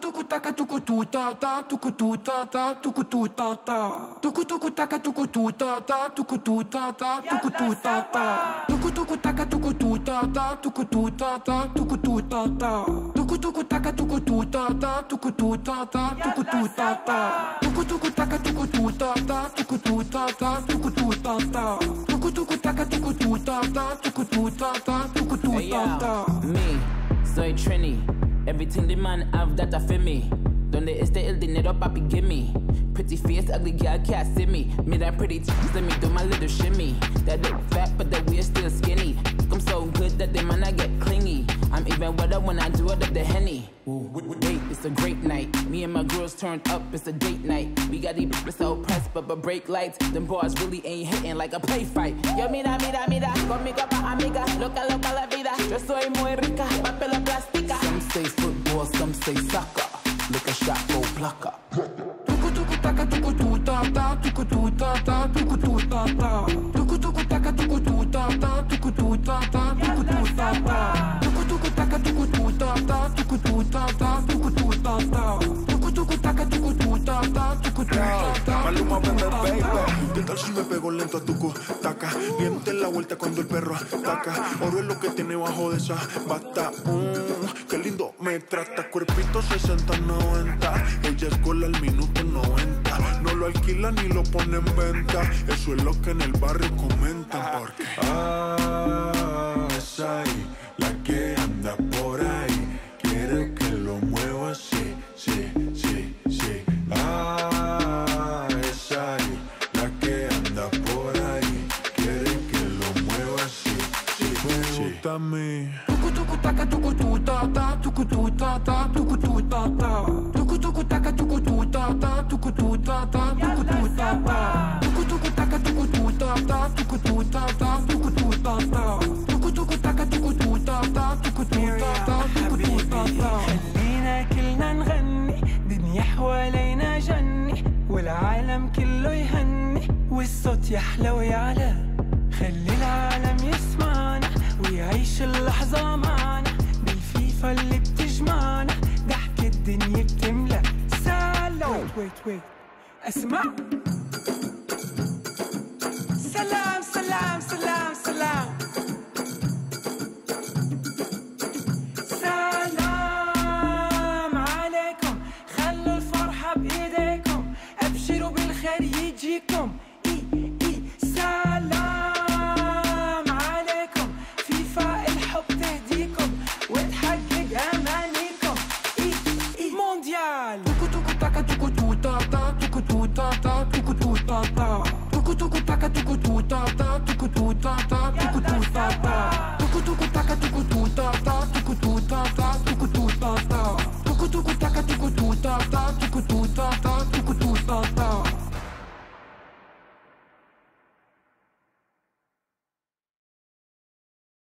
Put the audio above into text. Tukoh Taka Tukoh Taka Tukoh Taka Tukoh Taka Tukoh Taka Tukoh Taka Tukoh Taka Tukoh Taka Tukoh Taka Tukoh Taka Tukoh Taka Tukoh Taka Tukoh Taka Tukoh Taka Tukoh Taka Tukoh Taka Tukoh Taka Tukoh Taka Tukoh Taka Tukoh Taka Tukoh Taka Tukoh Taka Tukoh Taka Tukoh Taka. Me, soy Trini. Everything the man have, that a for me. Donde este el dinero, papi, give me. Pretty face, ugly girl, can't see me. Me that pretty teeth, let me do my little shimmy. That look fat, but that we're still skinny. I'm so good that the man I get clingy. I'm even wetter when I do it up the Henny. Wait, it's a great night. Me and my girls turned up, it's a date night. We got these people so pressed, but break lights. Them boys really ain't hitting like a play fight. Yo, mira, mira, mira, conmigo pa' amiga. Loca, loca la vida. Yo soy muy rica, papel o plastica. Some say football, some say soccer. Look a shot, go plucker. Tukoh Taka Tukoh Taka Tukoh Taka Tukoh Taka Tukoh Taka Tukoh Taka Tukoh Taka Tukoh Taka Tukoh Taka Tukoh Taka Tukoh Taka Tukoh Taka Tukoh Taka Tukoh Taka Tukoh Taka. Maluma, baby, ¿qué tal si me pego lento a Tukoh Taka? Miente la vuelta cuando el perro ataca. Oro es lo que tiene bajo de esa bata. Qué lindo me trata, cuerpito 60-90. Ella es gol al minuto 90. No lo alquila ni lo pone en venta. Eso es lo que en el barrio comentan. Porque ah, esa ahí, la que anda por ahí, quiere que lo mueva así, sí, sí, sí. Ah, esa ahí, la que anda por ahí, quiere que lo mueva así, sí, sí. Me gusta a mí. Tukoh Taka Tukoh Taka Tukoh Taka Tukoh Taka Tukoh Taka Tukoh Taka Tukoh Taka Tukoh Taka Tukoh Taka Tukoh Taka Tukoh Taka Tukoh Taka Tukoh Taka Tukoh Taka Tukoh Taka Tukoh Taka. خلينا كلنا نغني دنيا حوالينا جني والعالم كله يهني والصوت يحلى ويعلى خلي العالم يسمعنا ويعيش اللحظة معنا بالفيفا اللي بتجمعنا ضحك الدنيا بتملى سلام ويت اسمع سلام سلام سلام سلام سلام عليكم خلوا الفرحة بإيديكم أبشروا بالخير يجيكم Tukoh Taka Tukoh Taka Tukoh Taka Tukoh Taka Tukoh Taka